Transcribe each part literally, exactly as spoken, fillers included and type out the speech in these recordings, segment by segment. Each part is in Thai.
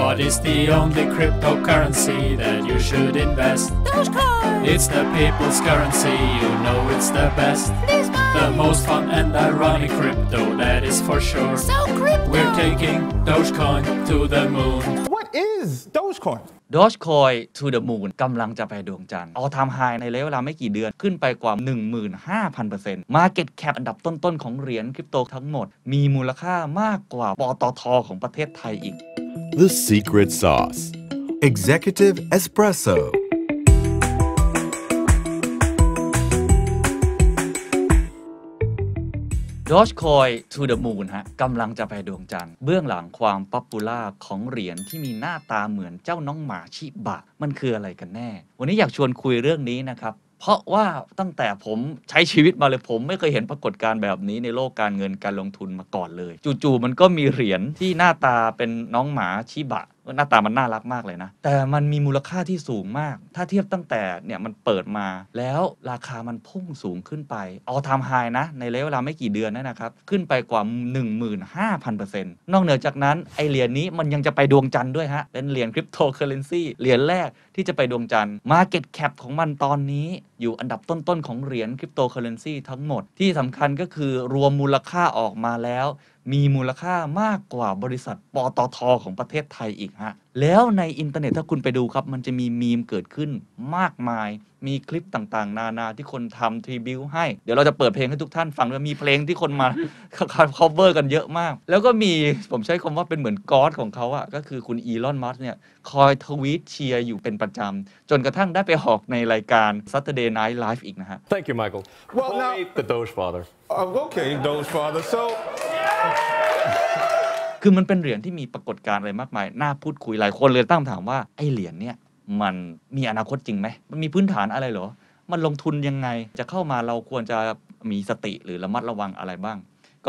What is the only cryptocurrency that you should invest? Dogecoin! It's the people's currency, you know it's the best. Please buy. The most fun and ironic crypto, that is for sure. So crypto! We're taking Dogecoin to the moon. What is Dogecoin? Dogecoin to the moon กำลังจะไปดวงจันทร์ all time high ในระยะเวลาไม่กี่เดือนขึ้นไปกว่า หนึ่งหมื่นห้าพันเปอร์เซ็นต์ Market Cap อันดับต้นๆของเหรียญคริปโตทั้งหมดมีมูลค่ามากกว่าปตท.ของประเทศไทยอีก The Secret Sauce Executive Espresso Dogecoin to the moon ฮะกำลังจะไปดวงจันทร์เบื้องหลังความป๊อปปูล่าของเหรียญที่มีหน้าตาเหมือนเจ้าน้องหมาชิบะมันคืออะไรกันแน่วันนี้อยากชวนคุยเรื่องนี้นะครับเพราะว่าตั้งแต่ผมใช้ชีวิตมาเลยผมไม่เคยเห็นปรากฏการณ์แบบนี้ในโลกการเงินการลงทุนมาก่อนเลยจู่ๆมันก็มีเหรียญที่หน้าตาเป็นน้องหมาชิบะหน้าตามันน่ารักมากเลยนะแต่มันมีมูลค่าที่สูงมากถ้าเทียบตั้งแต่เนี่ยมันเปิดมาแล้วราคามันพุ่งสูงขึ้นไปเอาทำไฮนะในระยะเวลาไม่กี่เดือนนั่นนะครับขึ้นไปกว่า หนึ่งหมื่นห้าพันเปอร์เซ็นต์ นอกเหนือจากนั้นไอเหรียญนี้มันยังจะไปดวงจันทร์ด้วยฮะเป็นเหรียญคริปโตเคอเรนซีเหรียญแรกที่จะไปดวงจันทร์ Market Cap ของมันตอนนี้อยู่อันดับต้นๆของเหรียญคริปโตเคอเรนซีทั้งหมดที่สำคัญก็คือรวมมูลค่าออกมาแล้วมีมูลค่ามากกว่าบริษัทปตท.ของประเทศไทยอีกฮะแล้วในอินเทอร์เน็ตถ้าคุณไปดูครับมันจะมีมีมเกิดขึ้นมากมายมีคลิปต่างๆนานาที่คนทำทริบิวให้เดี๋ยวเราจะเปิดเพลงให้ทุกท่านฟังด้วยมีเพลงที่คนมา cover กันเยอะมากแล้วก็มีผมใช้คำว่าเป็นเหมือนก๊อดของเขาอะก็คือคุณอีลอน มัสก์เนี่ยคอยทวีตเชียร์อยู่เป็นประจำจนกระทั่งได้ไปออกในรายการ Saturday Night Live อีกนะฮะ Thank you Michael Well now the Doge Father Okay Doge Father soคือมันเป็นเหรียญที่มีปรากฏการณ์อะไรมากมายน่าพูดคุยหลายคนเลยตั้งคำถามว่าไอ้เหรียญเนี่ยมันมีอนาคตจริงไหมมันมีพื้นฐานอะไรเหรอมันลงทุนยังไงจะเข้ามาเราควรจะมีสติหรือระมัดระวังอะไรบ้าง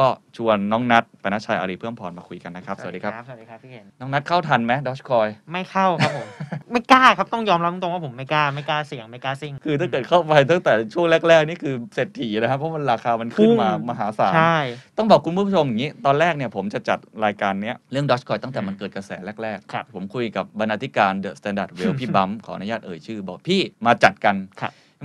ก็ชวนน้องนัทปนัชชัยอารีเพิ่มพรมาคุยกันนะครับสวัสดีครับสวัสดีครับพี่เคนน้องนัทเข้าทันไหมดอชคอยไม่เข้าครับผมไม่กล้าครับต้องยอมรับตรงว่าผมไม่กล้าไม่กล้าเสี่ยงไม่กล้าซิ่งคือถ้าเกิดเข้าไปตั้งแต่ช่วงแรกๆนี่คือเศรษฐีนะครับเพราะมันราคามันขึ้นมามหาศาลใช่ต้องบอกคุณผู้ชมอย่างนี้ตอนแรกเนี่ยผมจะจัดรายการเนี้ยเรื่องดอชคอยตั้งแต่มันเกิดกระแสแรกๆผมคุยกับบรรณาธิการเดอะสแตนดาร์ดเวลพี่บัมขออนุญาตเอ่ยชื่อบอกพี่มาจัดกัน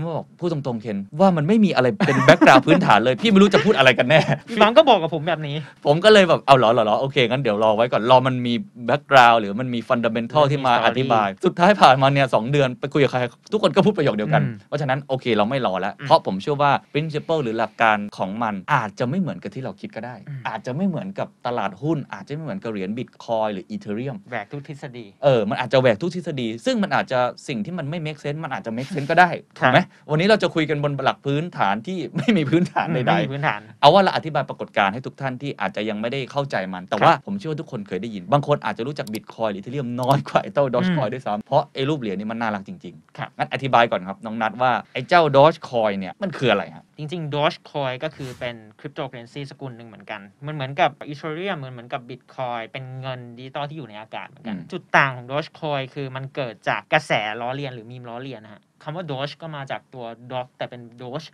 ผมบอกพูดตรงๆเคนว่ามันไม่มีอะไรเป็นแบ็กกราวด์พื้นฐานเลยพี่ไม่รู้จะพูดอะไรกันแน่พี่บังก็บอกกับผมแบบนี้ผมก็เลยแบบเอาหรอหรอโอเคงั้นเดี๋ยวรอไว้ก่อนรอมันมีแบ็กกราวด์หรือมันมีฟันดัมเบลทัลที่มาอธิบายสุดท้ายผ่านมาเนี่ยสองเดือนไปคุยกับใครทุกคนก็พูดประโยคเดียวกันเพราะฉะนั้นโอเคเราไม่รอแล้วเพราะผมเชื่อว่า principle หรือหลักการของมันอาจจะไม่เหมือนกับที่เราคิดก็ได้อาจจะไม่เหมือนกับตลาดหุ้นอาจจะไม่เหมือนกับเหรียญบิตคอยหรืออีเธอเรียมแหวกทุกทฤษฎีเออมันอาจจะแหวกทุกทฤษฎีซึ่งมันอาจจะสิ่งที่มันไม่เมคเซนส์มันอาจจะเมคเซนส์ก็ได้ถูกไหมวันนี้เราจะคุยกันบนหลักพื้นฐานที่ไม่มีพื้นฐานใดๆเอาว่าเราอธิบายปรากฏการณ์ให้ทุกท่านที่อาจจะยังไม่ได้เข้าใจมันแต่ว่าผมเชื่อว่าทุกคนเคยได้ยินบางคนอาจจะรู้จักบิตคอยหรืออีเธอเรียมน้อยกว่าไอ้เจ้าดอจคอยด้วยซ้ำเพราะไอ้รูปเหรียญนี่มันน่ารักจริงๆงั้นอธิบายก่อนครับน้องนัทว่าไอ้เจ้าดอจคอยเนี่ยมันคืออะไรครับจริงๆ Dogecoin ก็คือเป็นคริปโตเคอเรนซีสกุลหนึ่งเหมือนกันมันเหมือนกับ Ethereum เหมือนเหมือนกับ Bitcoin เป็นเงินดิจิตอลที่อยู่ในอากาศเหมือนกันจุดต่างของ Dogecoin คือมันเกิดจากกระแสล้อเลียนหรือมีมล้อเลียนนะฮะคำว่า Doge ก็มาจากตัว Dog แต่เป็น Doge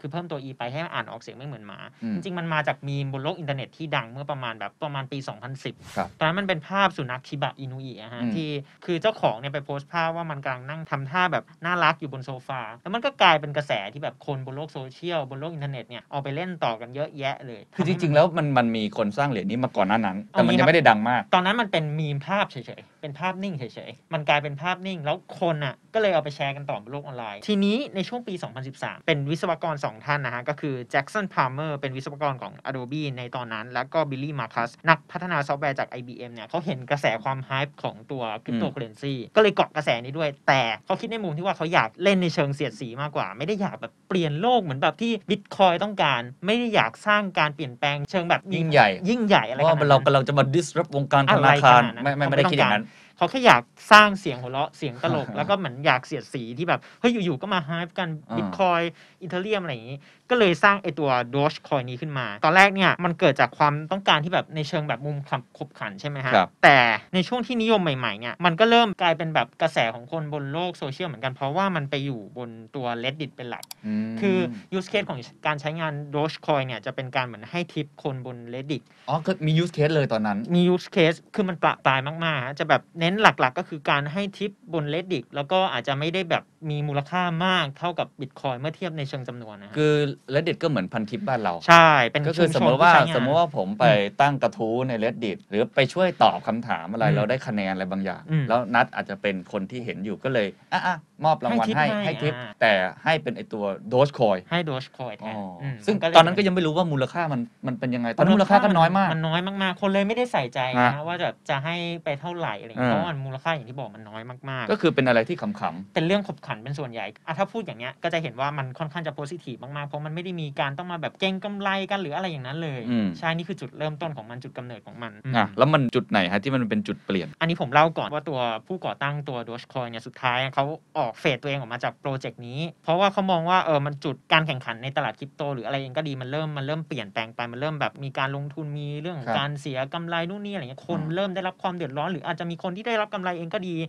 คือเพิ่มตัว e ไปให้อ่านออกเสียงไม่เหมือนหมาจริงๆมันมาจากมีมบนโลกอินเทอร์เน็ตที่ดังเมื่อประมาณแบบประมาณปีสองพันสิบตอนนั้นมันเป็นภาพสุนัขชิบะอินุอิอะฮะที่คือเจ้าของเนี่ยไปโพสต์ภาพว่ามันกำลังนั่งทำท่าแบบน่ารักอยู่บนโซฟาแล้วมันก็กลายเป็นกระแสที่แบบคนบนโลกโซเชียลบนโลกอินเทอร์เน็ตเนี่ยเอาไปเล่นต่อกันเยอะแยะเลยคือจริงๆแล้วมันมันมีคนสร้างเหรียญนี้มาก่อนหน้านั้นแต่มันยังไม่ได้ดังมากตอนนั้นมันเป็นมีมภาพเฉยๆเป็นภาพนิ่งเฉยๆมันกลายเป็นภาพนิ่งแล้วคนอ่ะก็เลยเอาไปแชร์กันต่อบนโลกออนไลน์ทีนี้ในช่วงปีสองพันสิบสามเป็นวิศวกรสองท่านนะฮะก็คือแจ็คสันพาร์เมอร์เป็นวิศวกรของ Adobe ในตอนนั้นแล้วก็บิลลี่มาคัสนักพัฒนาซอฟต์แวร์จาก ไอ บี เอ็ม เนี่ยเขาเห็นกระแสความไฮป์ของตัวคริปโตเคอเรนซีก็เลยเกาะกระแสนี้ด้วยแต่เขาคิดในมุมที่ว่าเขาอยากเล่นในเชิงเสียดสีมากกว่าไม่ได้อยากแบบเปลี่ยนโลกเหมือนแบบที่บิตคอยต้องการไม่ได้อยากสร้างการเปลี่ยนแปลงเชิงแบบยิ่งใหญ่ยิ่งใหญ่อะไรว่าเราเราจะมา disrupt วงการธนาคารไม่ไม่ได้คิดอย่างนั้นเขาแค่อยากสร้างเสียงหัวเราะเสียงตลกแล้วก็เหมือนอยากเสียดสีที่แบบเฮ้ยอยู่ๆก็มาไฮป์กันบิตคอยอีเธอเรียมอะไรอย่างนี้ ก็เลยสร้างไอตัว Dogecoin นี้ขึ้นมาตอนแรกเนี่ยมันเกิดจากความต้องการที่แบบในเชิงแบบมุมขบขันใช่ไหมฮะแต่ในช่วงที่นิยมใหม่ๆเนี่ยมันก็เริ่มกลายเป็นแบบกระแสของคนบนโลกโซเชียลเหมือนกันเพราะว่ามันไปอยู่บนตัว Reddit เป็นหลักคือ use case ของการใช้งาน Dogecoin เนี่ยจะเป็นการเหมือนให้ทิปคนบน Reddit อ๋อก็มี use case เลยตอนนั้นมี use case คือมันประปรายมากๆจะแบบเน้นหลักๆก็คือการให้ทิปบน Reddit แล้วก็อาจจะไม่ได้แบบมีมูลค่ามากเท่ากับ Bitcoin เมื่อเทียบในเชิงจำนวนนะคือ Reddit ก็เหมือนพันทิปบ้านเราใช่เป็นก็คือสมมติว่าสมมติว่าผมไปตั้งกระทู้ใน Reddit หรือไปช่วยตอบคำถามอะไรเราได้คะแนนอะไรบางอย่างแล้วนัดอาจจะเป็นคนที่เห็นอยู่ก็เลยอ่ะๆมอบรางวัลให้ให้ทิปแต่ให้เป็นไอตัว Dogecoin ให้ Dogecoin แทนซึ่งตอนนั้นก็ยังไม่รู้ว่ามูลค่ามันมันเป็นยังไงตอนนั้นมูลค่าก็น้อยมากมันน้อยมากๆคนเลยไม่ได้ใส่ใจนะว่าจะจะให้ไปเท่าไหร่อะไรเพราะว่ามูลค่าอย่างที่บอกมันน้อยมากๆก็คือเป็นอะไรที่ขำๆเป็นเรื่องขบขันเป็นส่วนใหญ่อ่ะถ้าพูดอย่างเงี้ยก็จะเห็นว่ามันค่อนข้างจะโพสิทีฟมากๆเพราะมันไม่ได้มีการต้องมาแบบเก็งกำไรกันหรืออะไรอย่างนั้นเลยใช่นี่คือจุดเริ่มต้นของมันจุดกำเนิดของมันอ่ะแล้วมันจุดไหนฮะที่มันเป็นจุดเปลี่ยนอันนี้ผมเล่าก่อนว่าตัวผู้ก่อตั้งตัว Dogecoin เนี่ยสุดท้ายเขาออกเฟดตัวเองออกมาจากโปรเจกต์นี้เพราะว่าเขามองว่าเออมันจุดการแข่งขันในตลาดคริปโตหรืออะไรเองก็ดีมันเริ่มมันเริ่มเปลี่ยนแปลงไปมันเริ่มแบบมีการลงทุนมีเรื่องของการเสียกำไรนู่นนี่อะไรเงี้ยคนเริ่มได้รับความเดือดร้อนหรืออาจจะมีคนที่ได้รับกำไรเองก็ดี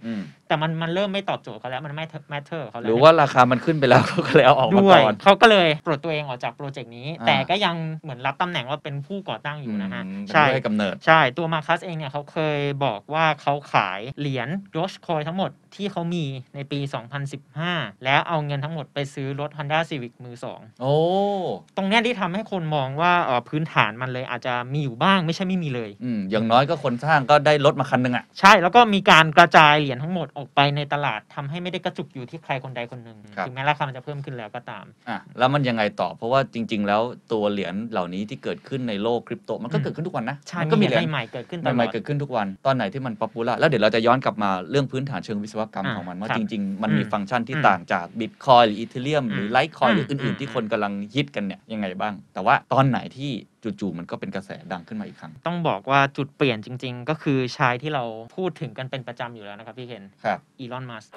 แต่มันมันเริ่มไม่ตอบโจทย์เขาแล้วมันไม่ matter เขาแล้วหรือว่าราคามันขึ้นไปแล้วเขาก็เลยเอาออกมาก่อนเขาก็เลยปลดตัวเองออกจากโปรเจกต์นี้แต่ก็ยังเหมือนรับตำแหน่งว่าเป็นผู้ก่อตั้งอยู่นะฮะใช่ให้กำเนิดใช่ตัวมาคัสเองเนี่ยเขาเคยบอกว่าเขาขายเหรียญ Dogecoin ทั้งหมดที่เขามีในปีสองพันสิบห้าแล้วเอาเงินทั้งหมดไปซื้อรถ Honda Civic มือสองโอ้ตรงเนี้ยที่ทำให้คนมองว่าเอ่อพื้นฐานมันเลยอาจจะมีอยู่บ้างไม่ใช่ไม่มีเลยอืมอย่างน้อยก็คนสร้างก็ได้รถมาคันนึงอ่ะใช่แล้วก็มีการกระจายเหรียญทั้งหมดออกไปในตลาดทำให้ไม่ได้กระจุกอยู่ที่ใครคนใดคนหนึ่งถึงแม้ราคามันจะเพิ่มขึ้นแล้วก็ตามอ่ะแล้วมันยังไงต่อเพราะว่าจริงๆแล้วตัวเหรียญเหล่านี้ที่เกิดขึ้นในโลกคริปโตมันก็เกิดขึ้นทุกวันนะมันก็มีเหรียญใหม่เกิดขึ้นตลอดใหม่เกิดขึ้นทุกวันตอนไหนที่มันป๊อปปูล่าแล้วเดี๋ยวเราจะย้อนกลับมาเรื่องพื้นฐานเชิงวิศวกรรมของมันว่าจริงๆมันมีฟังก์ชันที่ต่างจาก Bitcoin หรือ Ethereum หรือ Litecoin หรืออื่นๆที่คนกำลังฮิตกันเนี่ยยังไงบ้างแต่ว่าตอนไหนที่จู่ๆมันก็เป็นกระแสดังขึ้นมาอีกครั้งต้องบอกว่าจุดเปลี่ยนจริงๆก็คือชายที่เราพูดถึงกันเป็นประจำอยู่แล้วนะครับพี่เคนครับอีลอนมัสก์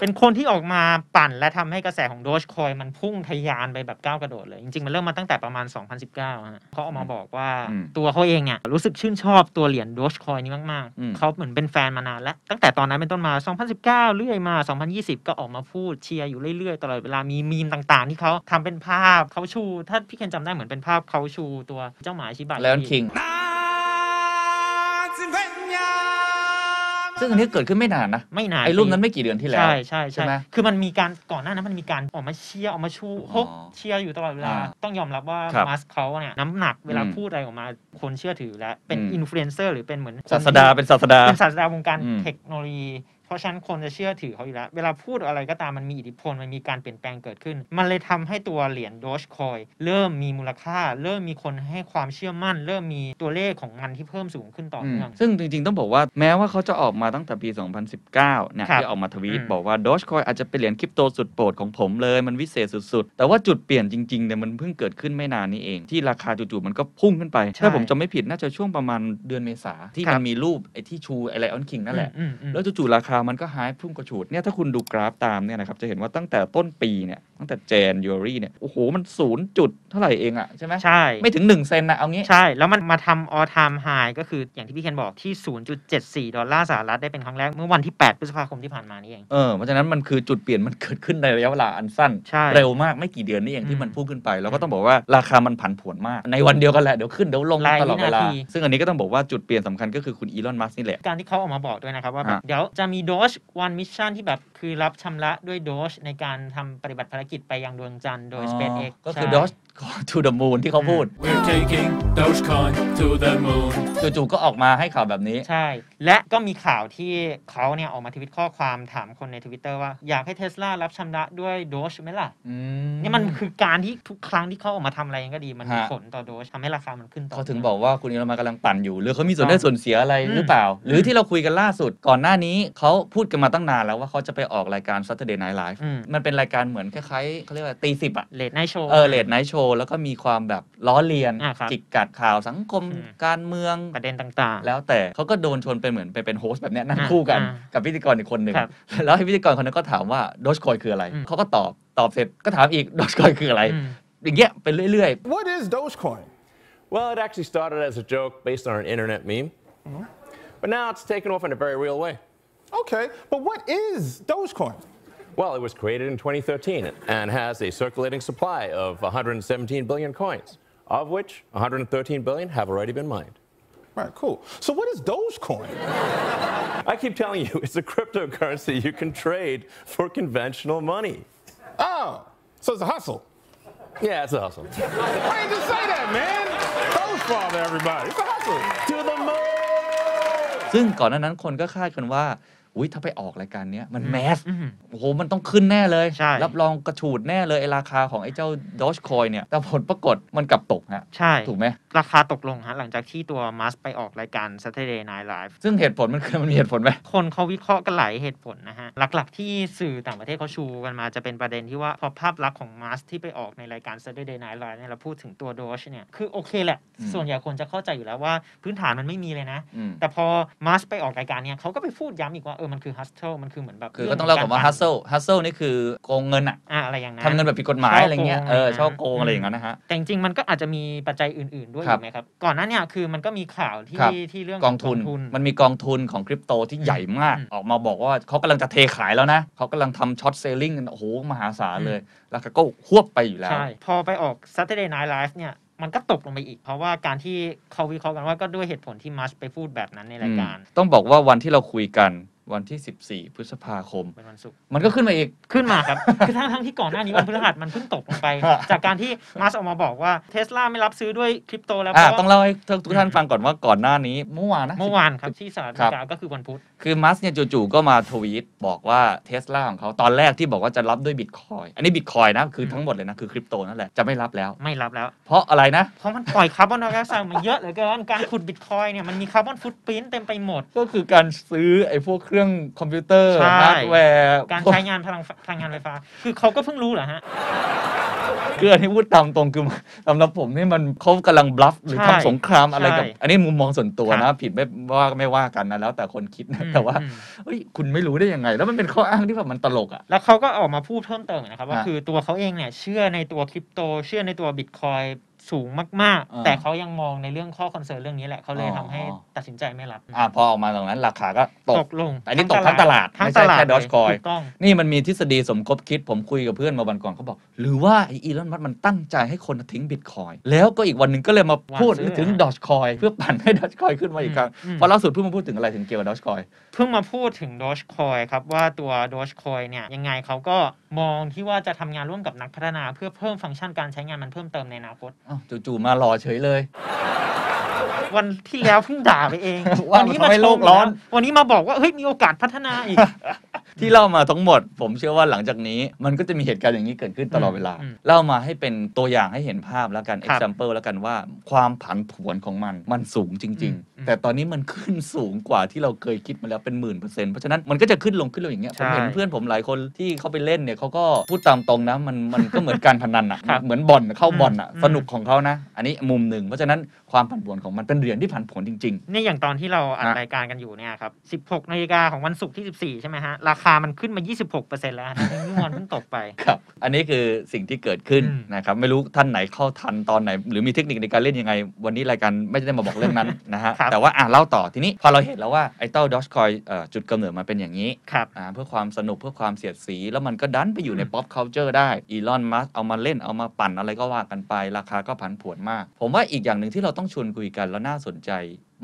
เป็นคนที่ออกมาปั่นและทำให้กระแสของ Dogecoin มันพุ่งทะยานไปแบบก้าวกระโดดเลยจริงๆมันเริ่มมาตั้งแต่ประมาณสองพันสิบเก้าฮะเขาออกมาบอกว่าตัวเขาเองเนี่ยรู้สึกชื่นชอบตัวเหรียญ Dogecoin นี้มากๆเขาเหมือนเป็นแฟนมานานแล้วตั้งแต่ตอนนั้นเป็นต้นมาสองพันสิบเก้าเรื่อยมาสองพันยี่สิบก็ออกมาพูดเชียร์อยู่เรื่อยๆตลอดเวลามีมีมต่างๆที่เขาทำเป็นภาพเขาชูถ้าพี่เคนจำได้เหมือนเป็นภาพเขาชูตัวเจ้าหมาชิบะแล้วคิงซึ่งอันนี้เกิดขึ้นไม่นานนะไม่นานไอ้รูปนั้นไม่กี่เดือนที่แล้วใช่ใช่ใช่ไหมคือมันมีการก่อนหน้านั้นมันมีการออกมาเชียร์ออกมาชูฮกเชียร์อยู่ตลอดเวลาต้องยอมรับว่ามัสก์เขาเนี่ยน้ำหนักเวลาพูดอะไรออกมาคนเชื่อถือและเป็นอินฟลูเอนเซอร์หรือเป็นเหมือนศาสดาเป็นศาสดาเป็นศาสดาวงการเทคโนโลยีเพราะฉะนั้นคนจะเชื่อถือเขาอยู่แล้วเวลาพูดอะไรก็ตามมันมีอิทธิพลมันมีการเปลี่ยนแปลงเกิดขึ้นมันเลยทำให้ตัวเหรียญ Dogecoin เริ่มมีมูลค่าเริ่มมีคนให้ความเชื่อมั่นเริ่มมีตัวเลขของมันที่เพิ่มสูงขึ้นต่อเนื่องซึ่งจริงๆต้องบอกว่าแม้ว่าเขาจะออกมาตั้งแต่ปีสองพันสิบเก้าเนี่ยที่ออกมาทวีตบอกว่า Dogecoin อาจจะเป็นเหรียญคริปโตสุดโปรดของผมเลยมันวิเศษสุดๆแต่ว่าจุดเปลี่ยนจริงๆเนี่ยมันเพิ่งเกิดขึ้นไม่นานนี้เองที่ราคาจู่ๆมันก็พุ่งขึ้นไปถ้าผมจำไม่ผิดน่าจะช่วงประมาณเดือนเมษาที่มันมีรูปไอ้ที่ชูไอ้ Lion King นั่นแหละแล้วจู่ๆราคามันก็หายพุ่งกระฉูดเนี่ยถ้าคุณดูกราฟตามเนี่ยนะครับจะเห็นว่าตั้งแต่ต้นปีเนี่ยตั้งแต่เจนยูรี่เนี่ยโอ้โหมันศูนย์จุดเท่าไหร่เองอะใช่ไหมใช่ไม่ถึงหนึ่งเซนนะเอางี้ใช่แล้วมันมาทำออลไทม์ไฮก็คืออย่างที่พี่เคนบอกที่ ศูนย์จุดเจ็ดสี่ดอลลาร์สหรัฐได้เป็นครั้งแรกเมื่อวันที่แปดพฤษภาคมที่ผ่านมานี่เองเออเพราะฉะนั้นมันคือจุดเปลี่ยนมันเกิดขึ้นในระยะเวลาอันสั้นเร็วมากไม่กี่เดือนนี่เองที่มันพุ่งขึ้นไปแล้วก็ต้องบอกว่าราคามันผันผวนมากในวันเดียวกันแหละเดี๋ยวขึ้นเดี๋ยวลงตลอดเวลาซึ่งอันนี้ก็ต้องบอกว่าจุดเปลี่ยนสำคัญก็คือคุณอีลอน มัสก์นี่แหละการที่เขาออกมาบอกด้วยนะครับว่าเดี๋ยวจะมี Doge One Mission ที่แบบคือรับชำระด้วย Doge ในการทำปฏิบัติภารกิจไปยังดวงจันทร์โดย SpaceX ก็คือ Doge to the moon ที่เขาพูด We're taking Dogecoin to the moon จู่ๆก็ออกมาให้ข่าวแบบนี้ใช่และก็มีข่าวที่เขาเนี่ยออกมาทวิตข้อความถามคนใน Twitter ว่าอยากให้ Tesla รับชำระด้วย Doge ไหมล่ะนี่มันคือการที่ทุกครั้งที่เขาออกมาทำอะไรก็ดีมันมีผลต่อ Doge ทำให้ราคามันขึ้นต่อเขาถึงบอกว่าคุณอีลอน มัสก์กำลังปั่นอยู่หรือเขามีส่วนได้ส่วนเสียอะไรหรือเปล่าหรือที่เราคุยกันล่าสุดก่อนหน้านี้เขาพูดกันมาตั้งนานแล้วว่าเขาจะไปออกรายการ Saturday Night Live มันเป็นรายการเหมือนค ล้ายๆเขาเรียกว่าตีสิบอะเลดไนท์โชว์เออเลดไนท์โชว์แล้วก็มีความแบบล้อเลียนจิกกัดข่าวสังคมการเมืองประเด็นต่างๆแล้วแต่เขาก็โดนชวนเป็นเหมือนไปเป็นโฮสต์แบบนี้นั่งคู่กันกับพิธีกรอีกคนหนึ่งแล้วพิธีกรคนนั้นก็ถามว่าโดจคอยคืออะไรเขาก็ตอบตอบเสร็จก็ถามอีกโดจคอยคืออะไรอย่างเงี้ยไปเรื่อยๆ What is Dogecoin? Well, it actually started as a joke based on an internet meme, but now it's taken off in a very real way. Okay, but what is Dogecoin?Well, it was created in twenty thirteen and has a circulating supply of one hundred seventeen billion coins, of which one hundred thirteen billion have already been mined. All right, cool. So what is Dogecoin? I keep telling you, it's a cryptocurrency you can trade for conventional money. Oh, so it's a hustle. Yeah, it's a hustle. Why did you say that, man? Dogefather, everybody. It's a hustle. To the moon. ซึ่งก่อนนั้นคนก็คาดกันว่าอุ้ยถ้าไปออกรายการเนี้ยมันแมสโอ้โหมันต้องขึ้นแน่เลยรับรองกระฉูดแน่เลยไอ้ราคาของไอ้เจ้า Dogecoin เนี่ยแต่ผลปรากฏมันกลับตกฮะใช่ถูกไหมราคาตกลงฮะหลังจากที่ตัวมัสไปออกรายการ Saturday Night Live ซึ่งเหตุผลมันคือมันมีเหตุผลไหมคนเขาวิเคราะห์กันหลายเหตุผลนะฮะหลักๆที่สื่อต่างประเทศเขาชูกันมาจะเป็นประเด็นที่ว่าพอภาพลักษณ์ของมัสที่ไปออกในรายการ Saturday Night Live เนี่ยเราพูดถึงตัว Doge เนี่ยคือโอเคแหละส่วนใหญ่คนจะเข้าใจอยู่แล้วว่าพื้นฐานมันไม่มีเลยนะแต่พอมัสไปออกรายการเนี่ยเขาก็ไปพูดย้ำอีกว่ามันคือ hustle มันคือเหมือนแบบคือก็ต้องเล่าก่อนว่า hustle hustle นี่คือโกงเงินอะอะไรอย่างนั้นทำเงินแบบผิดกฎหมายอะไรเงี้ยเออช่อโกงอะไรอย่างนั้นนะฮะแต่จริงๆมันก็อาจจะมีปัจจัยอื่นๆด้วยถูกไหมครับก่อนหน้าเนี่ยคือมันก็มีข่าวที่ที่เรื่องกองทุนมันมีกองทุนของคริปโตที่ใหญ่มากออกมาบอกว่าเขากำลังจะเทขายแล้วนะเขากำลังทำช็อตเซลลิ่งกันโอ้โหมหาศาลเลยแล้วก็ฮวบไปอยู่แล้วพอไปออก Saturday Night Live เนี่ยมันก็ตกลงไปอีกเพราะว่าการที่เขาวิเคราะห์กันว่าก็ด้วยเหตุผลที่มัสไปพูดแบบนั้นในรายการต้องบอกว่าวันที่เราคุยกันวันที่สิบสี่พฤษภาคมเป็นวันศุกร์มันก็ขึ้นมาอีกขึ้นมาครับคือทั้งทั้งที่ก่อนหน้านี้วันพฤหัสมันเพิ่งตกลงไปจากการที่มาร์สออกมาบอกว่า Tesla ไม่รับซื้อด้วยคริปโตแล้วอ่ะต้องเล่าให้ทุกท่านฟังก่อนว่าก่อนหน้านี้เมื่อวานนะเมื่อวานครับที่สหรัฐอเมริกาก็คือวันพุธคือมาร์สเนี่ยจู่ๆก็มาทวีตบอกว่า Tesla ของเขาตอนแรกที่บอกว่าจะรับด้วย Bitcoin อันนี้ Bitcoin นะคือทั้งหมดเลยนะคือคริปโตนั่นแหละจะไม่รับแล้วไม่รับแล้วเพราะอะไรนะเพราะมันปล่อยคาร์บอนไดออกไซด์มาเยอะเหลือเกินการขุด Bitcoin เนี่ยมันมีคาร์บอนฟุตพริ้นท์เต็มไปหมดก็คือการซื้อไอ้พวกเรื่องคอมพิวเตอร์ฮาร์ดแวร์การใช้งานพลังพลังงานไฟฟ้าคือเขาก็เพิ่งรู้เหรอฮะคืออันนี้พูดตามตรงคือสำหรับผมนี่มันเขากำลังบลัฟหรือทำสงครามอะไรกับอันนี้มุมมองส่วนตัวนะผิดไม่ว่าไม่ว่ากันนะแล้วแต่คนคิดนะแต่ว่าเฮ้ยคุณไม่รู้ได้ยังไงแล้วมันเป็นข้ออ้างที่แบบมันตลกอ่ะแล้วเขาก็ออกมาพูดเพิ่มเติมนะครับว่าคือตัวเขาเองเนี่ยเชื่อในตัวคริปโตเชื่อในตัวบิตคอยสูงมากๆแต่เขายังมองในเรื่องข้อคอนเซิร์นเรื่องนี้แหละเขาเลยทำให้ตัดสินใจไม่รับอ่าพอออกมาตรงนั้นราคาก็ตกลงแต่นี่ตกทั้งตลาดไม่ใช่แค่ดอจคอยนี่มันมีทฤษฎีสมคบคิดผมคุยกับเพื่อนมาวันก่อนเขาบอกหรือว่าอีลอนมัสก์มันตั้งใจให้คนทิ้งบิตคอยแล้วก็อีกวันหนึ่งก็เลยมาพูดถึงดอจคอยเพื่อปั่นให้ดอจคอยขึ้นมาอีกครั้งพอล่าสุดเพิ่งมาพูดถึงอะไรถึงเกี่ยวกับดอจคอยเพิ่งมาพูดถึงดอจคอยครับว่าตัวดอจคอยเนี่ยยังไงเขาก็มองที่ว่าจะทำงานร่วมกับนักพัฒนาเพื่อเพิ่มฟังก์ชันการใช้งานมันเพิ่มเติมในอนาคตจู่ๆมารอเฉยเลยวันที่แล้วเพิ่งด่าไปเองวันนี้มาโลกร้อนวันนี้มาบอกว่าเฮ้ยมีโอกาสพัฒนาอีกที่เล่ามาทั้งหมดผมเชื่อว่าหลังจากนี้มันก็จะมีเหตุการณ์อย่างนี้เกิดขึ้นตลอดเวลาเล่ามาให้เป็นตัวอย่างให้เห็นภาพแล้วกัน example แล้วกันว่าความผันผวนของมันมันสูงจริงๆแต่ตอนนี้มันขึ้นสูงกว่าที่เราเคยคิดมาแล้วเป็นหมื่นเปอร์เซ็นต์เพราะฉะนั้นมันก็จะขึ้นลงขึ้นลงอย่างเงี้ยผมเห็นเพื่อนผมหลายคนที่เขาไปเล่นเนี่ยเขาก็พูดตามตรงนะมันมันก็เหมือนการพนันอ่ะเหมือนบ่อนเข้าบ่อนอ่ะสนุกของเขานะอันนี้มุมหนึ่งเพราะฉะนั้นความผันผวนของมันเป็นเหรียญที่ผันผวนจริงๆเนี่ยอย่างตอนที่เราอัดรายการกันอยู่เนี่ยครับ สิบหกนาฬิกาของวันศุกร์ที่สิบสี่ใช่ไหมฮะราคามันขึ้นมา ยี่สิบหกเปอร์เซ็นต์ แล้วทั้งที่มันเพิ่งตกไปครับอันนี้คือสิ่งที่เกิดขึ้นนะครับไม่รู้ท่านไหนเข้าทันตอนไหนหรือมีเทคนิคในการเล่นยังไงวันนี้รายการไม่ได้มาบอกเรื่องนั้นนะฮะแต่ว่าอ่ะเล่าต่อทีนี้พอเราเห็นแล้วว่าไอ้เจ้า Dogecoin เอ่อจุดกำเนิดมันเป็นอย่างนี้ครับอ่าเพื่อความสนุกเพื่อความเสียดสีแล้วมันก็ดันไปอยู่ใน pop culture ได้ Elon Musk เอามาเล่นเอามาปั่นอะไรก็ว่ากันไปราคาก็ผันผวนมากผมว่าอีกอย่างนึงที่เราต้องชวนคุยกันแล้วน่าสนใจ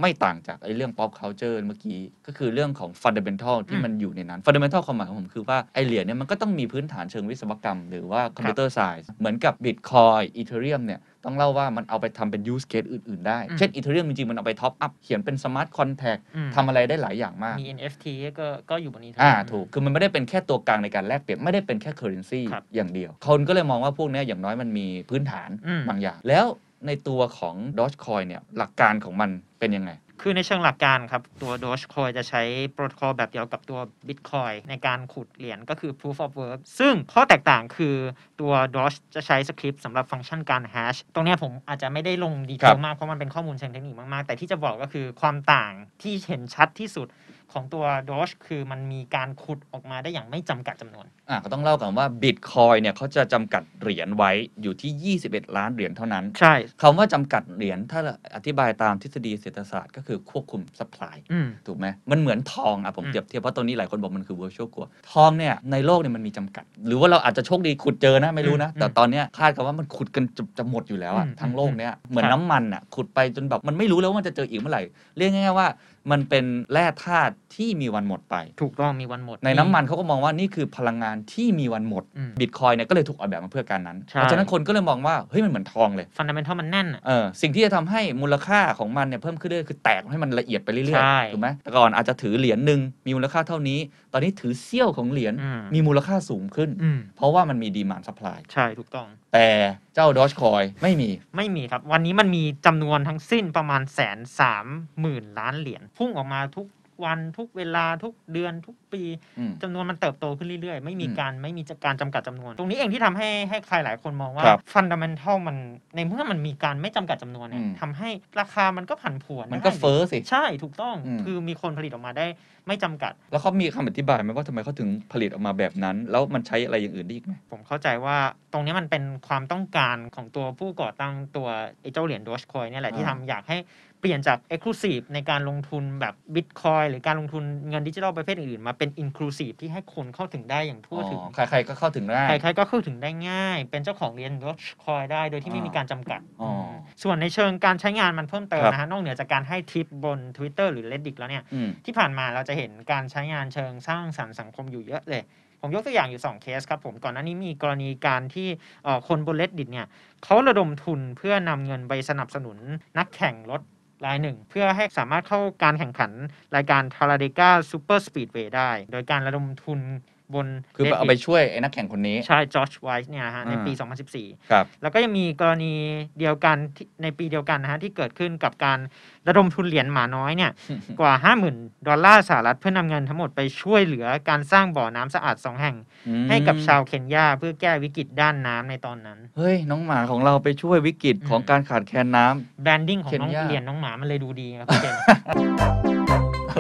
ไม่ต่างจากไอ้เรื่อง pop culture เมื่อกี้ก็คือเรื่องของ fundamental ที่มันอยู่ในนั้น fundamental ความหมายของผมคือว่าไอ้เหรียญเนี่ยมันก็ต้องมีพื้นฐานเชิงวิศวกรรมหรือว่า computer science เหมือนกับ bitcoin ethereum เนี่ยต้องเล่าว่ามันเอาไปทำเป็น use case อื่นๆได้เช่น ethereum จริงๆมันเอาไป top up เขียนเป็น smart contract ทำอะไรได้หลายอย่างมากมี เอ็น เอฟ ที ก็ก็อยู่บน ethereum อ่าถูกคือมันไม่ได้เป็นแค่ตัวกลางในการแลกเปลี่ยนไม่ได้เป็นแค่ currency อย่างเดียวคนก็เลยมองว่าพวกนี้อย่างน้อยมันมีพื้นฐานบางอย่างแล้วในตัวของ Dogecoin เนี่ยหลักการของมันเป็นยังไง คือในเชิงหลักการครับตัวโดจคอยจะใช้โปรโตคอลแบบเดียวกับตัว Bitcoin ในการขุดเหรียญก็คือ proof of work ซึ่งข้อแตกต่างคือตัว Doge จะใช้สคริปต์สำหรับฟังก์ชันการแฮชตรงนี้ผมอาจจะไม่ได้ลงดีเทลมากเพราะมันเป็นข้อมูลเชิงเทคนิคมากๆแต่ที่จะบอกก็คือความต่างที่เห็นชัดที่สุดของตัว Doge คือมันมีการขุดออกมาได้อย่างไม่จำกัดจำนวนอ่ะก็ต้องเล่าก่อนว่า Bitcoin เนี่ยเขาจะจำกัดเหรียญไว้อยู่ที่ยี่สิบเอ็ดล้านเหรียญเท่านั้นใช่คำว่าจำกัดเหรียญถ้าอธิบายตามทฤษฎีเศรษฐศาสตร์ก็คือควบคุม supply ถูกไหมมันเหมือนทองอ่ะผมเปรียบเทียบเพราะตัวนี้หลายคนบอกมันคือ virtual gold ทองเนี่ยในโลกเนี่ยมันมีจำกัดหรือว่าเราอาจจะโชคดีขุดเจอนะไม่รู้นะแต่ตอนนี้คาดกันว่ามันขุดกันจะหมดอยู่แล้วอ่ะทั้งโลกเนี่ยเหมือนน้ำมันอ่ะขุดไปจนแบบมันไม่รู้แล้วว่ามันจะเจออีกเมื่อไหร่เรียกง่ายๆว่ามันเป็นแร่ธาตุที่มีวันหมดไปถูกต้องมีวันหมดในน้ำมันเขาก็มองว่านี่คือพลังงานที่มีวันหมดบิตคอยน์เนี่ยก็เลยถูกออกแบบมาเพื่อการนั้นเพราะฉะนั้นคนก็เลยมองว่าเฮ้ยมันเหมือนทองเลยฟันดัมเมนทัลมันแน่นเออสิ่งที่จะทำให้มูลค่าของมันเนี่ยเพิ่มขึ้นเรื่อยคือแตกให้มันละเอียดไปเรื่อยๆถูกไหมแต่ก่อนอาจจะถือเหรียญหนึ่งมีมูลค่าเท่านี้ตอนนี้ถือเสี้ยวของเหรียญมีมูลค่าสูงขึ้นเพราะว่ามันมีดีมานด์ซัพพลายใช่ถูกต้องแต่เจ้า Doge Coin ไม่มีไม่มีครับวันนี้มันมีจำนวนทั้งสิ้นประมาณแสนสามหมื่นล้านเหรียญพุ่งออกมาทุกวันทุกเวลาทุกเดือนทุกปีจำนวนมันเติบโตขึ้นเรื่อยๆไม่มีการไม่มีการจำกัดจำนวนตรงนี้เองที่ทำให้ให้ใครหลายคนมองว่าฟันดัมเมนทัลมันในเมื่อมันมีการไม่จำกัดจำนวนเนี่ยทำให้ราคามันก็ผันผวนมันก็เฟ้อสิใช่ถูกต้องคือมีคนผลิตออกมาได้ไม่จำกัดแล้วเขามีคำอธิบายไหมว่าทำไมเขาถึงผลิตออกมาแบบนั้นแล้วมันใช้อะไรอย่างอื่นได้อีกไหมผมเข้าใจว่าตรงนี้มันเป็นความต้องการของตัวผู้ก่อตั้งตัวไอ้เจ้าเหรียญ Doge Coin เนี่ยแหละที่ทำอยากให้เปลี่ยนจาก Exclusive ในการลงทุนแบบ Bitcoin หรือการลงทุนเงินดิจิทัลประเภทอื่นมาเป็น Inclusive ที่ให้คนเข้าถึงได้อย่างทั่วถึงใครๆก็เข้าถึงได้ใครๆก็เข้าถึงได้ง่ายเป็นเจ้าของเหรียญ Doge Coin ได้โดยที่ไม่มีการจำกัดส่วนในเชิงการใช้งานมันเพิ่มเติมนะฮะนอกเหนือจากการให้ทิปบน Twitter หรือ Reddit แล้วเนี่ยที่ผ่านมาเราจะเห็นการใช้งานเชิงสร้างสรรค์สังคมอยู่เยอะเลยผมยกตัวอย่างอยู่สองเคสครับผมก่อนหน้านี้มีกรณีการที่คนบน Reddit เนี่ยเขาระดมทุนเพื่อนำเงินไปสนับสนุนนักแข่งรถรายหนึ่งเพื่อให้สามารถเข้าการแข่งขันรายการ Talladega Super Speedway ได้โดยการระดมทุนบนคือเอาไปช่วยไอ้นักแข่งคนนี้ใช่จอร์จไวท์เนี่ยฮะในปีสองพันสิบสี่ครับแล้วก็ยังมีกรณีเดียวกันในปีเดียวกันนะฮะที่เกิดขึ้นกับการระดมทุนเหรียญหมาน้อยเนี่ย กว่า ห้าหมื่นดอลลาร์สหรัฐเพื่อนำเงินทั้งหมดไปช่วยเหลือการสร้างบ่อน้ำสะอาดสองแห่งให้กับชาวเคนยาเพื่อแก้วิกฤตด้านน้ำในตอนนั้นเฮ้ยน้องหมาของเราไปช่วยวิกฤตของการขาดแคลนน้ำแบรนดิ้งของน้องเหรียญน้องหมามันเลยดูดีครับพี่เจมส์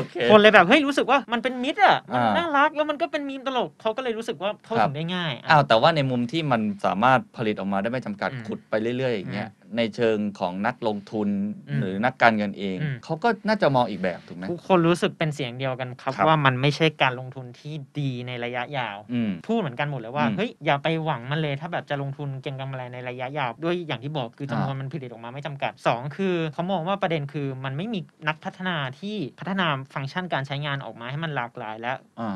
Okay. คนเลยแบบเฮ้ยรู้สึกว่ามันเป็นมิตรอ่ะมันน่ารักแล้วมันก็เป็นมีมตลกเขาก็เลยรู้สึกว่าเข้าถึงได้ง่ายอ้าวแต่ว่าในมุมที่มันสามารถผลิตออกมาได้ไม่จำกัดขุดไปเรื่อยๆอย่างเงี้ยในเชิงของนักลงทุนหรือนักการเงินเองเขาก็น่าจะมองอีกแบบถูกไหมทุกคนรู้สึกเป็นเสียงเดียวกันครับว่ามันไม่ใช่การลงทุนที่ดีในระยะยาวพูดเหมือนกันหมดเลยว่าเฮ้ยอย่าไปหวังมันเลยถ้าแบบจะลงทุนเก็งกำไรในระยะยาวด้วยอย่างที่บอกคือจำนวนมันผลิตออกมาไม่จำกัดสองคือเขามองว่าประเด็นคือมันไม่มีนักพัฒนาที่พัฒนาฟังก์ชันการใช้งานออกมาให้มันหลากหลายและ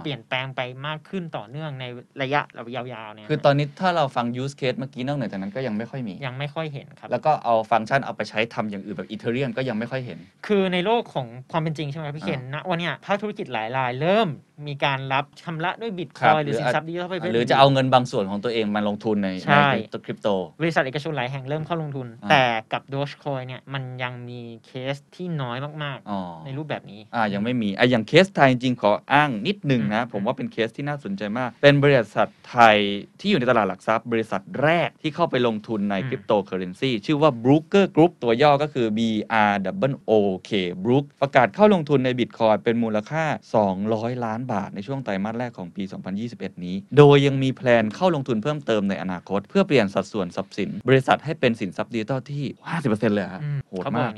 เปลี่ยนแปลงไปมากขึ้นต่อเนื่องในระยะยาวๆเนี่ยคือตอนนี้ถ้าเราฟัง use case เมื่อกี้นอกเหนือจากนั้นก็ยังไม่ค่อยมียังไม่ค่อยเห็นครับแล้วก็เอาฟังก์ชันเอาไปใช้ทำอย่างอื่นแบบอีเธเรียมก็ยังไม่ค่อยเห็นคือในโลกของความเป็นจริงใช่ไหมพี่เคนณวันนี้ภาคธุรกิจหลายรายเริ่มมีการรับชำระด้วยบิตคอยหรือสินทรัพย์ดิจิทัลไปหรือจะเอาเงินบางส่วนของตัวเองมาลงทุนในคริปโตบริษัทเอกชนหลายแห่งเริ่มเข้าลงทุนแต่กับ Doge Coin เนี่ยมันยังมีเคสที่น้อยมากๆในรูปแบบนี้อ่ายังไม่มีอ่ะอย่างเคสไทยจริงขออ้างนิดนึงนะผมว่าเป็นเคสที่น่าสนใจมากเป็นบริษัทไทยที่อยู่ในตลาดหลักทรัพย์บริษัทแรกที่เข้าไปลงทุนในคริปโตเคอเรนซีชื่อว่า Brooker Group ตัวย่อก็คือ บี อาร์ โอ เค Brook ประกาศเข้าลงทุนใน Bitcoin เป็นมูลค่าสองร้อยล้านบาทในช่วงไตรมาสแรกของปีสองพันยี่สิบเอ็ดนี้โดยยังมีแพลนเข้าลงทุนเพิ่มเติมในอนาคตเพื่อเปลี่ยนสัดส่วนทรัพย์สินบริษัทให้เป็นสินทรัพย์ดิจิทัลที่ ห้าสิบเปอร์เซ็นต์ เลยฮะโหดมา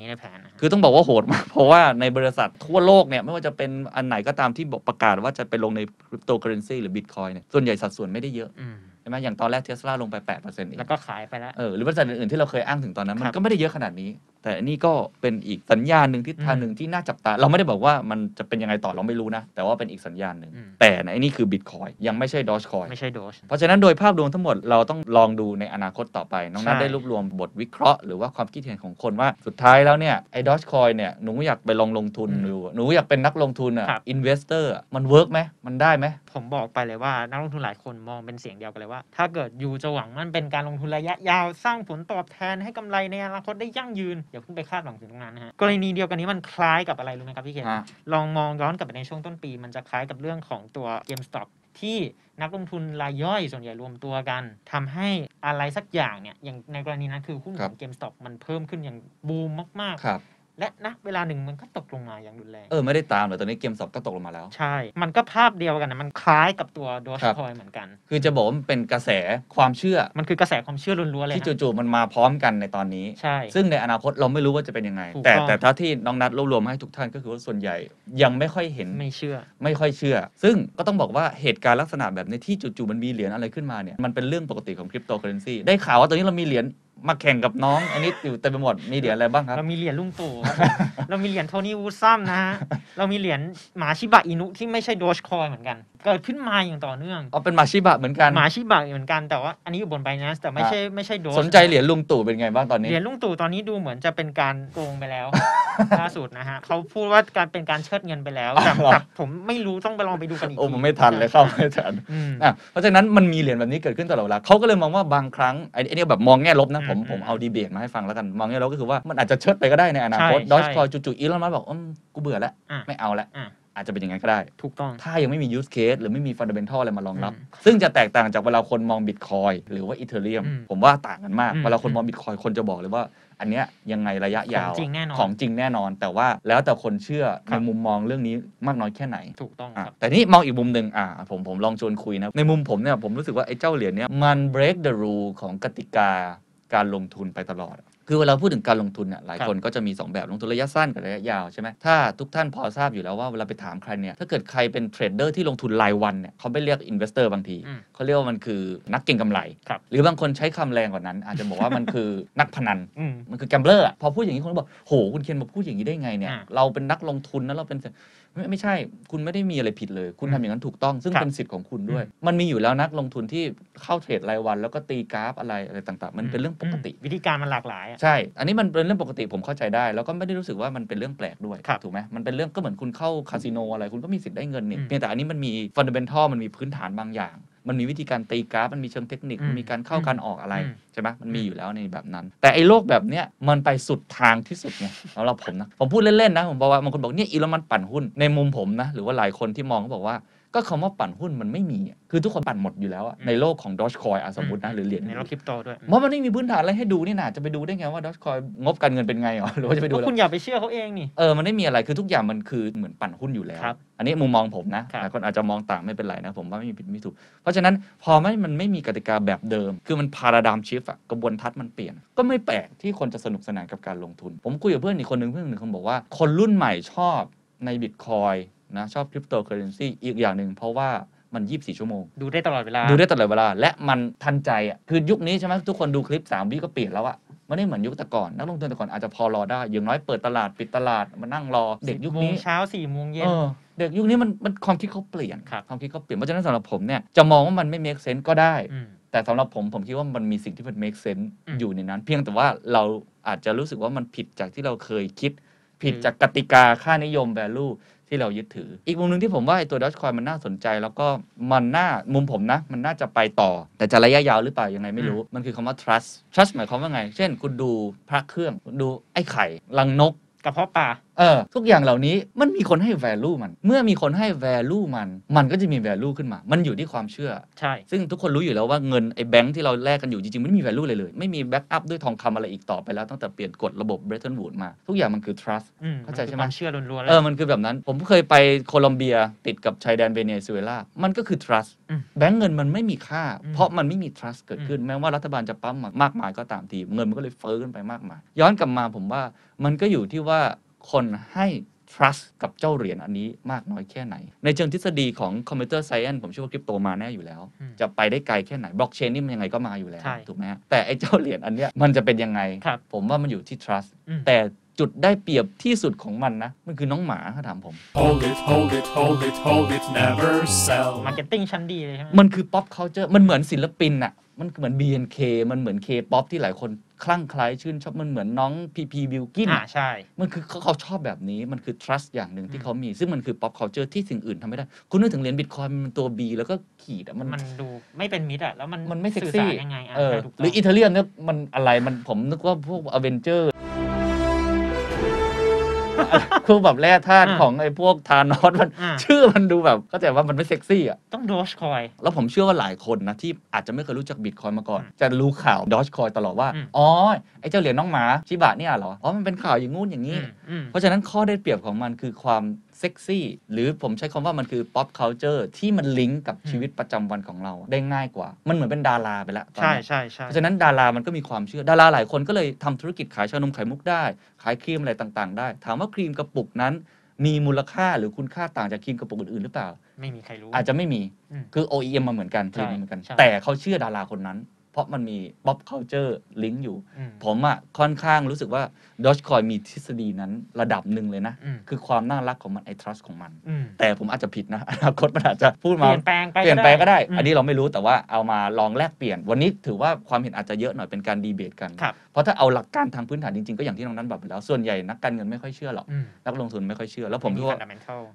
กคือต้องบอกว่าโหดมากเพราะว่าในบริษัททั่วโลกเนี่ยไม่ว่าจะเป็นอันไหนก็ตามที่ประกาศว่าจะไปลงในคริปโตเคอเรนซีหรือ Bitcoin เนี่ยส่วนใหญ่สัดส่วนไม่ได้เยอะใช่ไหมอย่างตอนแรก Tesla ลงไป แปดเปอร์เซ็นต์ เองแล้วก็ขายไปแล้วเออหรือบริษัทอื่นๆที่เราเคยอ้างถึงตอนนั้นมันก็ไม่ได้เยอะขนาดนี้แต่อันนี้ก็เป็นอีกสัญญาณหนึ่งทิศทางหนึ่งที่น่าจับตาเราไม่ได้บอกว่ามันจะเป็นยังไงต่อเราไม่รู้นะแต่ว่าเป็นอีกสัญญาณหนึ่งแต่ในอันนี้คือ Bitcoin ยังไม่ใช่ Doge Coin ไม่ใช่ Doge เพราะฉะนั้นโดยภาพรวมทั้งหมดเราต้องลองดูในอนาคตต่อไปน้องนัทได้รวบรวมบทวิเคราะห์หรือว่าความคิดเห็นของคนว่าสุดท้ายแล้วเนี่ยไอ้ Doge Coin เนี่ยหนูอยากไปลองลงทุนดูหนูอยากเป็นนักลงทุนอ่ะ investor มันเวิร์กมั้ยมันได้มั้ยผมบอกไปเลยว่านักลงทุนหลายคนมองเป็นเสียงเดียวกันเลยว่าถ้าเกิดอยู่จะหวังมันเป็นการลงทุนระยะยาวสร้างผลตอบแทนให้กำไรในอนาคตได้ยั่งยืน อย่าเพิ่งไปคาดหวังถึงตรงนั้นนะฮะกรณีเดียวกันนี้มันคล้ายกับอะไรรู้ไหมครับพี่เคนลองมองย้อนกลับไปในช่วงต้นปีมันจะคล้ายกับเรื่องของตัว GameStop ที่นักลงทุนรายย่อยส่วนใหญ่รวมตัวกันทำให้อะไรสักอย่างเนี่ยอย่างในกรณีนั้นคือหุ้นของ GameStop มันเพิ่มขึ้นอย่างบูมมากๆและนะเวลาหนึ่งมันก็ตกลงมาอย่างรุนแรงเออไม่ได้ตามเลยตอนนี้เกมสอบก็ตกลงมาแล้วใช่มันก็ภาพเดียวกันนะมันคล้ายกับตัวดอชคอยเหมือนกันคือจะบอกว่ามันเป็นกระแสความเชื่อมันคือกระแสความเชื่อล้วนๆเลยที่จู่ๆมันมาพร้อมกันในตอนนี้ใช่ซึ่งในอนาคตเราไม่รู้ว่าจะเป็นยังไงแต่แต่เท่าที่น้องนัดรวบรวมให้ทุกท่านก็คือว่าส่วนใหญ่ยังไม่ค่อยเห็นไม่เชื่อไม่ค่อยเชื่อซึ่งก็ต้องบอกว่าเหตุการณ์ลักษณะแบบนี้ที่จู่ๆมันมีเหรียญอะไรขึ้นมาเนี่ยมันเป็นเรื่องปกติของคริปโตเคอเรนซีได้ข่าวว่าตอนนี้เรามีเหรียญมาแข่งกับน้องอันนี้อยู่เต็มไปหมดมีเหรียญอะไรบ้างครับเรามีเหรียญลุงตู่เรามีเหรียญโทนี่วูดซัมนะฮะเรามีเหรียญหมาชิบะอินุที่ไม่ใช่โดชคอยเหมือนกันเกิดขึ้นมาอย่างต่อเนื่องอ๋อเป็นหมาชิบะเหมือนกันหมาชิบะเหมือนกันแต่ว่าอันนี้อยู่บนไบแนนซ์แต่ไม่ใช่ไม่ใช่โดชสนใจเหรียญลุงตู่เป็นไงบ้างตอนนี้เหรียญลุงตู่ตอนนี้ดูเหมือนจะเป็นการโกงไปแล้วล่าสุดนะฮะเขาพูดว่าการเป็นการเชิดเงินไปแล้วแต่ผมไม่รู้ต้องไปลองไปดูกันอีกโอ้ผมไม่ทันเลยเข้าไม่ทันอ่ะเพราะฉะนั้นมันมีเหรียญแบบนี้เกิดขึ้นตลอดเวลาเขาก็เลยมองว่าบางครั้งไอ้นี่แบบมองแง่ลบนะผมผมเอาดีเบตมาให้ฟังแล้วกันมองแง่ลบก็คือว่ามันอาจจะเชิดไปก็ได้ในอนาคตดอชคอยจู่ๆอีลอนมัสก์บอกกูเบื่อแล้วไม่เอาแล้วอาจจะเป็นอย่างนั้นก็ได้ถูกต้องถ้ายังไม่มี use case หรือไม่มี fundamental อะไรมารองรับซึ่งจะแตกต่างจากเวลาคนมอง Bitcoin หรือว่า Ethereum ผมว่าต่างกันมากเวลาคนมอง Bitcoin คนจะบอกเลยว่าอันเนี้ยยังไงระยะยาวของจริงแน่นอนของจริงแน่นอนแต่ว่าแล้วแต่คนเชื่อในมุมมองเรื่องนี้มากน้อยแค่ไหนถูกต้องครับแต่นี่มองอีกมุมหนึ่งอ่าผมผมลองชวนคุยนะในมุมผมเนี่ยผมรู้สึกว่าไอ้เจ้าเหรียญเนี้ยมัน break the rule ของกติกาการลงทุนไปตลอดคือเวลาพูดถึงการลงทุนเนี่ยหลายคนก็จะมีสองแบบลงทุนระยะสั้นกับระยะยาวใช่ไหมถ้าทุกท่านพอทราบอยู่แล้วว่าเวลาไปถามใครเนี่ยถ้าเกิดใครเป็นเทรดเดอร์ที่ลงทุนรายวันเนี่ยเขาไม่เรียกอินเวสเตอร์บางทีเขาเรียกว่ามันคือนักเก็งกำไรหรือบางคนใช้คำแรงกว่านั้นอาจจะบอกว่ามันคือนักพนันมันคือแกมเบลอร์พอพูดอย่างนี้คนบอกโหคุณเคนมาพูดอย่างนี้ได้ไงเนี่ยเราเป็นนักลงทุนนะเราเป็นไม่ใช่คุณไม่ได้มีอะไรผิดเลยคุณทำอย่างนั้นถูกต้องซึ่งเป็นสิทธิ์ของคุณด้วยมันมีอยู่แล้วนักลงทุนที่เข้าเทรดรายวันแล้วก็ตีกราฟอะไรอะไรต่างๆมันเป็นเรื่องปกติวิธีการมันหลากหลายใช่อันนี้มันเป็นเรื่องปกติผมเข้าใจได้แล้วก็ไม่ได้รู้สึกว่ามันเป็นเรื่องแปลกด้วยถูกไหมมันเป็นเรื่องก็เหมือนคุณเข้าคาสิโนอะไรคุณก็มีสิทธิ์ได้เงินเนี่ยเพียงแต่อันนี้มันมีฟันเดเมนทัลมันมีพื้นฐานบางอย่างมันมีวิธีการตีกราฟมันมีเชิงเทคนิคมันมีการเข้าการออกอะไรใช่ไหมมันมีอยู่แล้วในแบบนั้นแต่ไอ้โลกแบบเนี้ยมันไปสุดทางที่สุดไงสำหรับผมนะผมพูดเล่นๆนะผมบอกว่าบางคนบอกเนี่ยอีลอนมัสก์ปั่นหุ้นในมุมผมนะหรือว่าหลายคนที่มองเขาบอกว่าก็คำว่าปั่นหุ้นมันไม่มีคือทุกคนปั่นหมดอยู่แล้วในโลกของดอชคอยสมมตินะหรือเหรียญในโลกคริปโตด้วยเพราะมันไม่มีพื้นฐานอะไรให้ดูนี่นะจะไปดูได้ไงว่าดอชคอยงบการเงินเป็นไงหรอหรือว่าจะไปดูแล้วคุณอย่าไปเชื่อเขาเองนี่เออมันไม่มีอะไรคือทุกอย่างมันคือเหมือนปั่นหุ้นอยู่แล้วอันนี้มุมมองผมนะหลายคนอาจจะมองต่างไม่เป็นไรนะผมว่าไม่มีผิดไม่ถูกเพราะฉะนั้นพอไม่มันไม่มีกติกาแบบเดิมคือมันพาราไดม์ชิฟต์กระบวนทัศน์มันเปลี่ยนก็ไม่แปลกที่คนจะสนุกสนานกับการลงทุนผมคุยกับเพื่อนอีกคนนึงเพื่อนหนึ่งเขาบอกว่าคนรุ่นใหม่ชอบใน Bitcoinนะชอบคริปโตเคอเรนซีอีกอย่างหนึ่งเพราะว่ามันยี่สิบสี่ชั่วโมงดูได้ตลอดเวลาดูได้ตลอดเวลาและมันทันใจอ่ะคือยุคนี้ใช่ไหมทุกคนดูคลิปสามวิก็เปลี่ยนแล้วอ่ะไม่ได้เหมือนยุคแต่ก่อนนักลงทุนแต่ก่อนอาจจะพอรอได้อย่างน้อยเปิดตลาดปิดตลาดมานั่งรอเด็กยุคนี้เช้าสี่โมงเย็นเด็กยุคนี้มันมันความคิดเขาเปลี่ยนความคิดเขาเปลี่ยนเพราะฉะนั้นสำหรับผมเนี่ยจะมองว่ามันไม่ make sense ก็ได้แต่สำหรับผมผมคิดว่ามันมีสิ่งที่มัน make sense อยู่ในนั้นเพียงแต่ว่าเราอาจจะรู้สึกว่ามันผิดจากที่เราเคยคิดผิดจากกติกาค่านิยม valueที่เรายึดถืออีกมุมหนึ่งที่ผมว่าไอ้ตัวดอชคอยมันน่าสนใจแล้วก็มันน่ามุมผมนะมันน่าจะไปต่อแต่จะระยะยาวหรือเปล่ายังไงไม่รู้มันคือคำว่า trust trust หมายความว่าไงเช่นคุณดูพระเครื่องดูไอ้ไข่ลังนกกระเพาะปลาเออทุกอย่างเหล่านี้มันมีคนให้ value มันเมื่อมีคนให้ value มันมันก็จะมี value ขึ้นมามันอยู่ที่ความเชื่อใช่ซึ่งทุกคนรู้อยู่แล้วว่าเงินไอ้แบงค์ที่เราแลกกันอยู่จริงๆไม่มี value เลยเลยไม่มี back up ด้วยทองคำอะไรอีกต่อไปแล้วตั้งแต่เปลี่ยนกฎระบบ Bretton Woods มาทุกอย่างมันคือ trust เข้าใจใช่ไหมเชื่อล้วนๆเออมันคือแบบนั้นผมเคยไปโคลอมเบียติดกับชายแดนเวเนซุเอลามันก็คือ trust แบงค์เงินมันไม่มีค่าเพราะมันไม่มี trust เกิดขึ้นแม้ว่ารัฐบาลจะปั๊มมากมายก็ตามทีเงินมันก็เลยเฟ้อขึ้นไปมากมายย้อนกลับมาผมว่ามันก็อยู่ที่ว่าคนให้ trust กับเจ้าเหรียญอันนี้มากน้อยแค่ไหนในเชิงทฤษฎีของ computer science ผมเชื่อว่าคริปโตมาแน่อยู่แล้วจะไปได้ไกลแค่ไหน blockchain นี่มันยังไงก็มาอยู่แล้วถูกไหมแต่ไอ้เจ้าเหรียญอันเนี้ยมันจะเป็นยังไงผมว่ามันอยู่ที่ trust แต่จุดได้เปรียบที่สุดของมันนะมันคือน้องหมาถ้าถามผม hold it hold it hold it hold it never sell marketing ชั้นดีเลยใช่ไหมมันคือ pop culture มันเหมือนศิลปินอะมันเหมือน บี เอ็น เค มันเหมือน K-pop ที่หลายคนคลั่งไคล้ชื่นชอบมันเหมือนน้องพีพีบิลกินอ่าใช่มันคือเขาชอบแบบนี้มันคือ trust อย่างหนึ่งที่เขามีซึ่งมันคือ pop culture ที่สิ่งอื่นทำไม่ได้คุณนึกถึงเหรียญบิตคอยน์มันตัว B แล้วก็ขีดอ่ะมันมันดูไม่เป็นมิตรอ่ะแล้วมันมันไม่เซ็กซี่ยังไงอ่ะหรืออิตาเลียนเนี่ยมันอะไรมันผมนึกว่าพวกอเวนเจอร์ เครื่องแบบแร่ธาตุของไอ้พวกธานอสมันชื่อมันดูแบบเข้าใจว่ามันไม่เซ็กซี่อ่ะต้องดอจคอยแล้วผมเชื่อว่าหลายคนนะที่อาจจะไม่เคยรู้จักบิตคอยมาก่อนจะรู้ข่าวดอจคอยตลอดว่าอ๋อไอ้เจ้าเหรียญน้องหมาชิบะเนี่ยเหรออ๋อมันเป็นข่าวอย่างงู้นอย่างนี้เพราะฉะนั้นข้อได้เปรียบของมันคือความเซ็กซี่หรือผมใช้คำว่ามันคือ pop culture ที่มันลิงก์กับชีวิตประจำวันของเราได้ง่ายกว่ามันเหมือนเป็นดาราไปแล้วใช่ใช่ใช่เพราะฉะนั้นดารามันก็มีความเชื่อดาราหลายคนก็เลยทำธุรกิจขายชานมไข่มุกได้ขายครีมอะไรต่างๆได้ถามว่าครีมกระปุกนั้นมีมูลค่าหรือคุณค่าต่างจากครีมกระปุกอื่นๆหรือเปล่าไม่มีใครรู้อาจจะไม่มีคือ โอ อี เอ็ม มาเหมือนกันครีมเหมือนกันแต่เขาเชื่อดาราคนนั้นเพราะมันมี pop culture ลิงก์อยู่ผมอ่ะค่อนข้างรู้สึกว่า Dogecoin มีทฤษฎีนั้นระดับหนึ่งเลยนะคือความน่ารักของมันไอ้ trust ของมันแต่ผมอาจจะผิดนะอนาคตมันอาจจะพูดมาเปลี่ยนแปลงไปเปลี่ยนแปลงก็ได้อันนี้เราไม่รู้แต่ว่าเอามาลองแลกเปลี่ยนวันนี้ถือว่าความเห็นอาจจะเยอะหน่อยเป็นการดีเบตกันเพราะถ้าเอาหลักการทางพื้นฐานจริงๆก็อย่างที่น้องนั้นบอกไปแล้วส่วนใหญ่นักการเงินไม่ค่อยเชื่อหรอกนักลงทุนไม่ค่อยเชื่อแล้วผมคิดว่า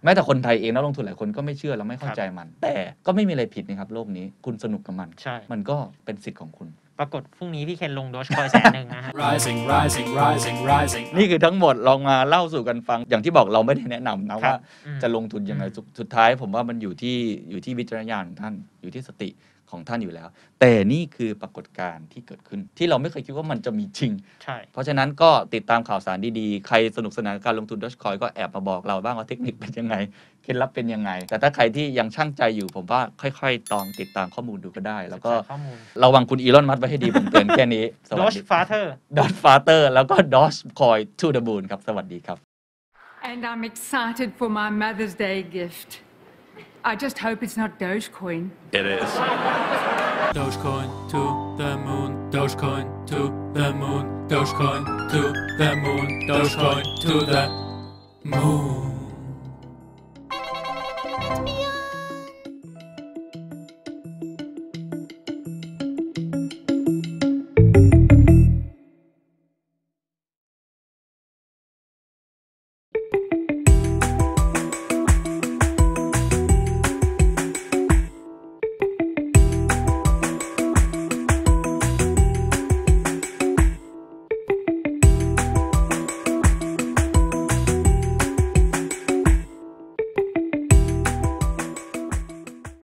แม้แต่คนไทยเองนักลงทุนหลายคนก็ไม่เชื่อและไม่เข้าใจมันแต่ก็ไม่มีอะไรผิดนะครับโลกนี้คุณสนุกกับมันมันก็เป็นสิทธิ์ของคุณปรากฏพรุ่งนี้พี่เคนลงโดชคอยแสนหนึ่งนะฮะ rising rising rising rising นี่คือทั้งหมดลองมาเล่าสู่กันฟังอย่างที่บอกเราไม่ได้แนะนำนะว่าจะลงทุนยังไงสุดท้ายผมว่ามันอยู่ที่อยู่ที่วิจารณญาณของท่านอยู่ที่สติของท่านอยู่แล้วแต่นี่คือปรากฏการณ์ที่เกิดขึ้นที่เราไม่เคยคิดว่ามันจะมีจริงใช่เพราะฉะนั้นก็ติดตามข่าวสารดีๆใครสนุกสนานการลงทุนดอจคอยก็แอบมาบอกเราบ้างว่าเทคนิคเป็นยังไงเคล็ดลับเป็นยังไงแต่ถ้าใครที่ยังช่างใจอยู่ผมว่าค่อยๆตองติดตามข้อมูลดูก็ได้แล้วก็ระวังคุณอีลอนมัสก์ไว้ให้ดีผมเตือนแค่นี้ดอจฟาเธอร์ดอจฟาเธอร์แล้วก็ดอจคอยทูเดอะมูนครับสวัสดีครับ and I'm excited for my Mother's Day gift I just hope it's not Dogecoin. It is. Dogecoin to the moon. Dogecoin to the moon. Dogecoin to the moon. Dogecoin to the moon.